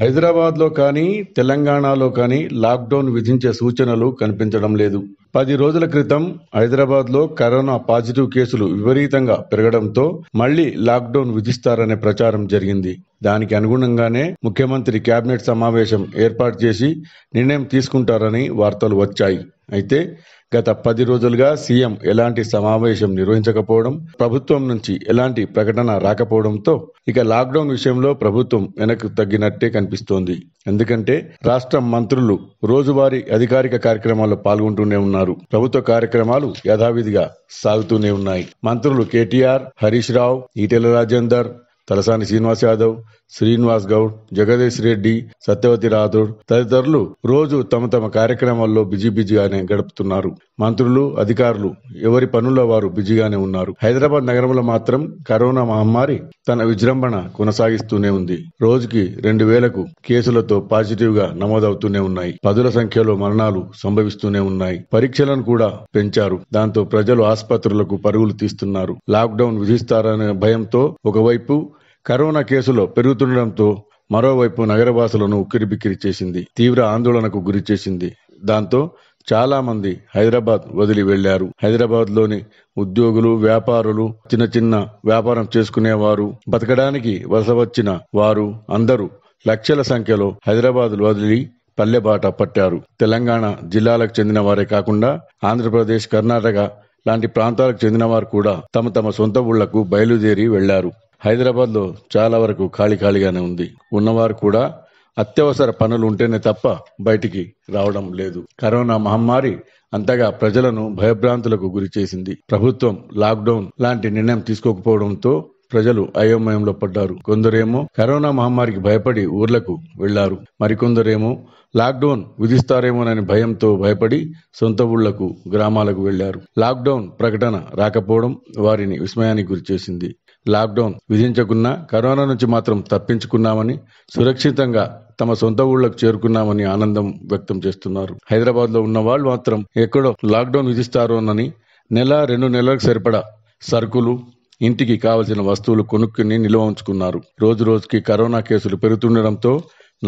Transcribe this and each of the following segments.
హైదరాబాద్ లో కానీ తెలంగాణలో కానీ లాక్ డౌన్ విధించే సూచనలు కనిపించడం లేదు. 10 రోజుల క్రితం హైదరాబాద్ లో కరోనా పాజిటివ్ కేసులు విపరీతంగా పెరగడంతో మళ్లీ లాక్ డౌన్ విధిస్తారనే ప్రచారం జరిగింది. దానికి అనుగుణంగానే ముఖ్యమంత్రి కేబినెట్ సమావేశం ఏర్పాటు చేసి నిర్ణయం తీసుకుంటారని వార్తలు వచ్చాయి. అయితే గత 10 రోజులుగా సీఎం ఎలాంటి సమావేశం నిర్వహించకపోవడం, ప్రభుత్వం నుంచి ఎలాంటి ప్రకటన రాకపోవడంతో ఇక లాక్డౌన్ విషయంలో ప్రభుత్వం వెనక్కు తగ్గినట్టే కనిపిస్తోంది. ఎందుకంటే రాష్ట్ర మంత్రులు రోజువారీ అధికారిక కార్యక్రమాల్లో పాల్గొంటూనే ఉన్నారు. ప్రభుత్వ కార్యక్రమాలు యథావిధిగా సాగుతూనే ఉన్నాయి. మంత్రులు కేటీఆర్, హరీష్ రావు, ఈటెల రాజేందర్, తలసాని శ్రీనివాస్ యాదవ్, శ్రీనివాస్ గౌడ్, జగదీష్ రెడ్డి, సత్యవతి రాథోడ్ తదితరులు రోజు తమ తమ కార్యక్రమాల్లో బిజీగానే గడుపుతున్నారు. మంత్రులు, అధికారులు ఎవరి పనుల్లో వారు బిజీగానే ఉన్నారు. హైదరాబాద్ నగరంలో మాత్రం కరోనా మహమ్మారి తన విజృంభణ కొనసాగిస్తూనే ఉంది. రోజుకి 2000కు కేసులతో పాజిటివ్ గా నమోదవుతూనే ఉన్నాయి. 10ల సంఖ్యలో మరణాలు సంభవిస్తూనే ఉన్నాయి. పరీక్షలను కూడా పెంచారు. దాంతో ప్రజలు ఆసుపత్రులకు పరుగులు తీస్తున్నారు. లాక్ డౌన్ విధిస్తారనే భయంతో ఒకవైపు కరోనా కేసులు పెరుగుతుండటంతో మరోవైపు నగరవాసులను ఉక్కిరిబిక్కిరి చేసింది, తీవ్ర ఆందోళనకు గురి చేసింది. దాంతో చాలా మంది హైదరాబాద్ వదిలి వెళ్లారు. హైదరాబాద్ లోని ఉద్యోగులు, వ్యాపారులు, చిన్న వ్యాపారం చేసుకునేవారు, బతకడానికి వలస వచ్చిన వారు అందరూ లక్షల సంఖ్యలో హైదరాబాద్ వదిలి పల్లెబాట పట్టారు. తెలంగాణ జిల్లాలకు చెందిన వారే కాకుండా ఆంధ్రప్రదేశ్, కర్ణాటక లాంటి ప్రాంతాలకు చెందిన వారు కూడా తమ తమ సొంత ఊళ్లకు బయలుదేరి వెళ్లారు. హైదరాబాద్ లో చాలా వరకు ఖాళీగానే ఉంది. ఉన్నవారు కూడా అత్యవసర పనులు ఉంటేనే తప్ప బయటికి రావడం లేదు. కరోనా మహమ్మారి అంతగా ప్రజలను భయభ్రాంతులకు గురి చేసింది. ప్రభుత్వం లాక్ డౌన్ లాంటి నిర్ణయం తీసుకోకపోవడంతో ప్రజలు అయోమయంలో పడ్డారు. కొందరేమో కరోనా మహమ్మారికి భయపడి ఊర్లకు వెళ్లారు. మరికొందరేమో లాక్ డౌన్ విధిస్తారేమోనని భయంతో భయపడి సొంత ఊళ్లకు, గ్రామాలకు వెళ్లారు. లాక్ డౌన్ ప్రకటన రాకపోవడం వారిని విస్మయానికి గురి చేసింది. లాక్డౌన్ విధించకున్నా కరోనా నుంచి మాత్రం తప్పించుకున్నామని, సురక్షితంగా తమ సొంత ఊళ్లకు చేరుకున్నామని ఆనందం వ్యక్తం చేస్తున్నారు. హైదరాబాద్ లో ఉన్న వాళ్ళు మాత్రం ఎక్కడో లాక్డౌన్ విధిస్తారోనని 1-2 నెలలకు సరిపడా సరుకులు, ఇంటికి కావలసిన వస్తువులు కొనుక్కుని నిల్వ ఉంచుకున్నారు. రోజు రోజుకి కరోనా కేసులు పెరుగుతుండటంతో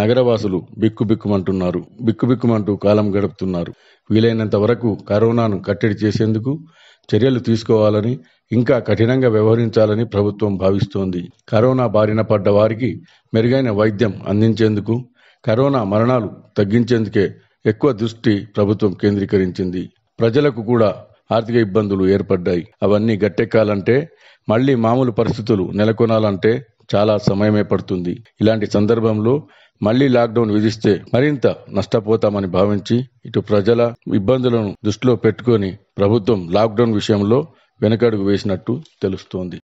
నగరవాసులు బిక్కుబిక్కుమంటూ కాలం గడుపుతున్నారు. వీలైనంత వరకు కరోనాను కట్టడి చేసేందుకు చర్యలు తీసుకోవాలని, ఇంకా కఠినంగా వ్యవహరించాలని ప్రభుత్వం భావిస్తోంది. కరోనా బారిన పడ్డ వారికి మెరుగైన వైద్యం అందించేందుకు, కరోనా మరణాలు తగ్గించేందుకే ఎక్కువ దృష్టి ప్రభుత్వం కేంద్రీకరించింది. ప్రజలకు కూడా ఆర్థిక ఇబ్బందులు ఏర్పడ్డాయి. అవన్నీ గట్టెక్కాలంటే, మళ్లీ మామూలు పరిస్థితులు నెలకొనాలంటే చాలా సమయమే పడుతుంది. ఇలాంటి సందర్భంలో మళ్లీ లాక్డౌన్ విధిస్తే మరింత నష్టపోతామని భావించి, ఇటు ప్రజల ఇబ్బందులను దృష్టిలో పెట్టుకుని ప్రభుత్వం లాక్డౌన్ విషయంలో వెనకడుగు వేసినట్టు తెలుస్తోంది.